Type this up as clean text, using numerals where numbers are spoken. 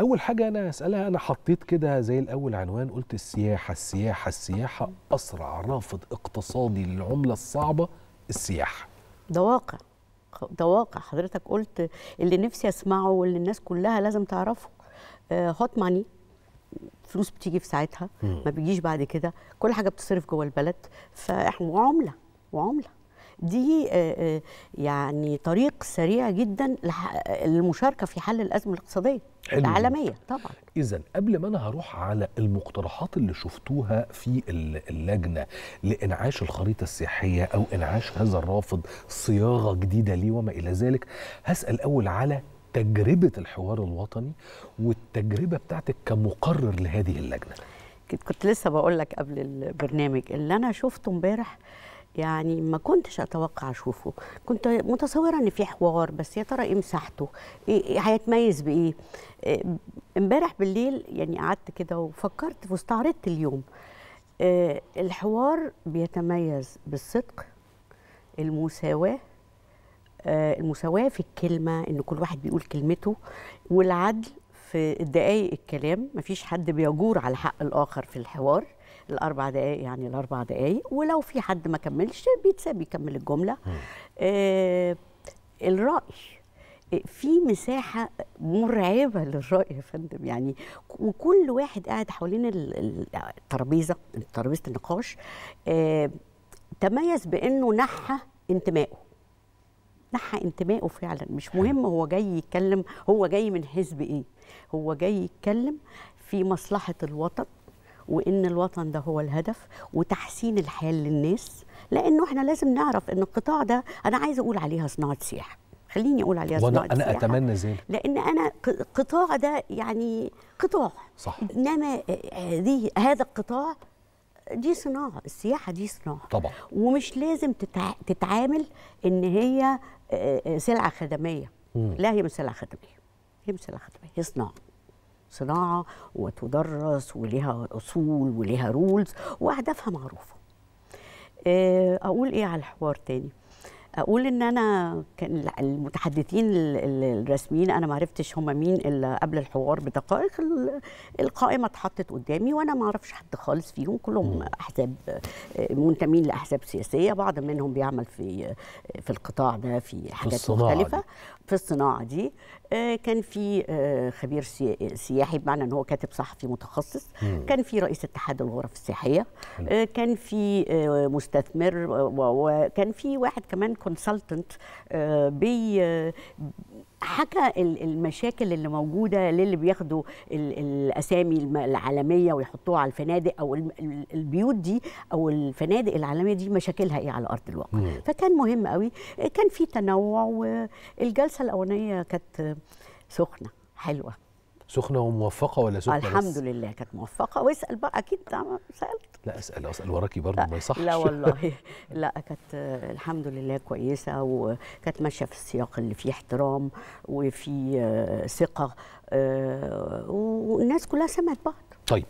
أول حاجة أنا أسألها، أنا حطيت كده زي الأول عنوان، قلت السياحة السياحة السياحة أسرع رافد اقتصادي للعملة الصعبة. السياحة ده واقع، ده واقع. حضرتك قلت اللي نفسي أسمعه واللي الناس كلها لازم تعرفه. هوت ماني، فلوس بتيجي في ساعتها ما بيجيش بعد كده، كل حاجة بتصرف جوه البلد. فإحنا وعملة دي يعني طريق سريع جدا للمشاركة في حل الأزمة الاقتصادية العالمية. طبعا إذا قبل ما أنا هروح على المقترحات اللي شفتوها في اللجنة لإنعاش الخريطة السياحية أو إنعاش هذا الرافد صياغة جديدة ليه وما إلى ذلك، هسأل أول على تجربة الحوار الوطني والتجربة بتاعتك كمقرر لهذه اللجنة. كنت لسه بقول لك قبل البرنامج اللي أنا شفته امبارح، يعني ما كنتش أتوقع أشوفه. كنت متصورة إن في حوار، بس يا ترى إيه مساحته؟ إيه هيتميز بإيه؟ امبارح بالليل يعني قعدت كده وفكرت واستعرضت اليوم. الحوار بيتميز بالصدق، المساواة، المساواة في الكلمة، إن كل واحد بيقول كلمته، والعدل في الدقايق الكلام، مفيش حد بيجور على حق الآخر في الحوار. ال4 دقايق يعني ال4 دقايق، ولو في حد ما كملش بيتساب يكمل الجملة. الرأي في مساحة مرعبة للرأي يا فندم، يعني وكل واحد قاعد حوالين ترابيزة النقاش. تميز بأنه نحى انتمائه فعلا. مش مهم هو جاي يتكلم، هو جاي من حزب ايه، هو جاي يتكلم في مصلحة الوطن، وإن الوطن ده هو الهدف وتحسين الحال للناس. لأنه احنا لازم نعرف إن القطاع ده، أنا عايزة أقول عليها صناعة سياحة، خليني أقول عليها صناعة سياحة، أنا أتمنى ذلك، لأن أنا القطاع ده يعني قطاع صح، إنما هذا القطاع دي صناعة، السياحة دي صناعة طبعا، ومش لازم تتعامل إن هي سلعة خدمية. لا، هي مش سلعة خدمية، هي صناعة وتدرس ولها أصول ولها رولز وأهدافها معروفة. أقول إيه على الحوار تاني؟ أقول إن أنا كان المتحدثين الرسميين أنا معرفتش هم مين إلا قبل الحوار بدقائق. القائمة اتحطت قدامي وأنا معرفش حد خالص فيهم، كلهم أحزاب، منتمين لأحزاب سياسية، بعض منهم بيعمل في القطاع ده في حاجات مختلفة في الصناعة دي. كان في خبير سياحي بمعنى ان هو كاتب صحفي متخصص، كان في رئيس اتحاد الغرف السياحيه، كان في مستثمر، وكان في واحد كمان كونسلتنت حكى المشاكل اللي موجوده للي بياخدوا الاسامي العالميه ويحطوها على الفنادق او البيوت دي او الفنادق العالميه دي، مشاكلها ايه على ارض الواقع. فكان مهم قوي، كان في تنوع. والجلسه الاولانيه كانت سخنه حلوه، سخنه وموفقه ولا سخنه؟ الحمد لله كانت موفقه. واسال بقى، اكيد سالت. لا اسال وراكي برضه ما يصحش. لا والله لا، كانت الحمد لله كويسه، وكانت ماشيه في السياق اللي فيه احترام وفي ثقه، والناس كلها سمعت بعض. طيب